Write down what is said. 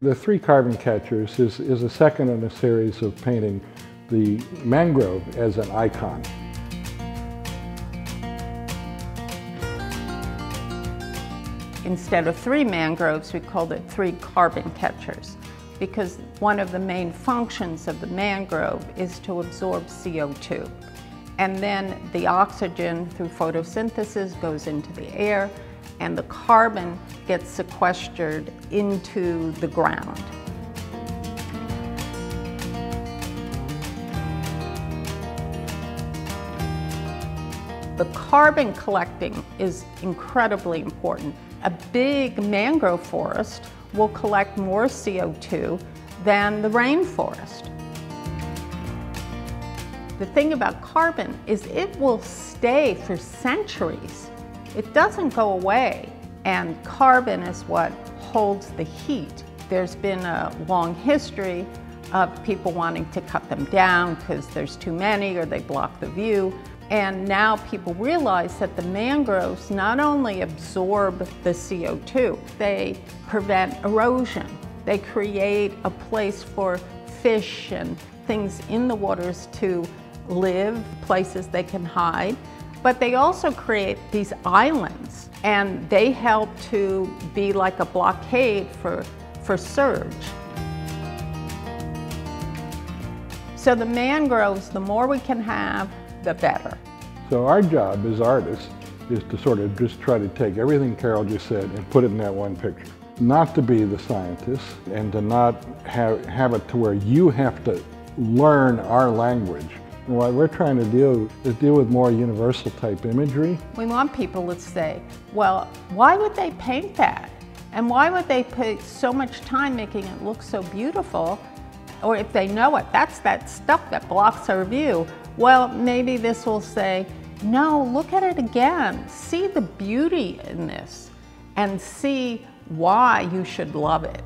The Three Carbon Catchers is the second in a series of painting the mangrove as an icon. Instead of three mangroves, we called it Three Carbon Catchers, because one of the main functions of the mangrove is to absorb CO2. And then the oxygen through photosynthesis goes into the air, and the carbon gets sequestered into the ground. The carbon collecting is incredibly important. A big mangrove forest will collect more CO2 than the rainforest. The thing about carbon is it will stay for centuries. It doesn't go away, and carbon is what holds the heat. There's been a long history of people wanting to cut them down because there's too many or they block the view. And now people realize that the mangroves not only absorb the CO2, they prevent erosion. They create a place for fish and things in the waters to live, places they can hide. But they also create these islands, and they help to be like a blockade for surge. So the mangroves, the more we can have, the better. So our job as artists is to sort of just try to take everything Carol just said and put it in that one picture. Not to be the scientist, and to not have it to where you have to learn our language. What we're trying to do is deal with more universal type imagery. We want people to say, well, why would they paint that? And why would they put so much time making it look so beautiful? Or if they know it, that's that stuff that blocks our view. Well, maybe this will say, no, look at it again. See the beauty in this and see why you should love it.